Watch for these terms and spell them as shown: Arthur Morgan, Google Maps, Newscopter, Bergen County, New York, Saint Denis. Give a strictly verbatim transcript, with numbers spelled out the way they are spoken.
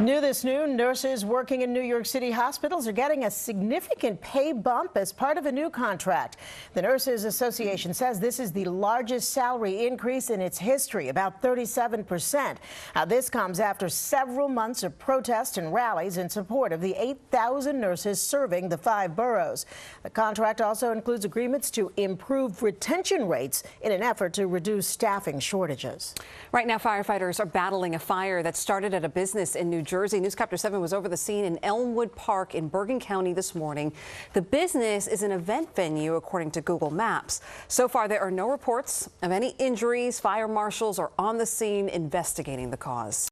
New this noon, nurses working in New York City hospitals are getting a significant pay bump as part of a new contract. The Nurses Association says this is the largest salary increase in its history, about thirty-seven percent. Now, this comes after several months of protests and rallies in support of the eight thousand nurses serving the five boroughs. The contract also includes agreements to improve retention rates in an effort to reduce staffing shortages. Right now, firefighters are battling a fire that started at a business in New Jersey. Jersey. Newscopter seven was over the scene in Elmwood Park in Bergen County this morning. The business is an event venue, according to Google Maps. So far, there are no reports of any injuries. Fire marshals are on the scene investigating the cause.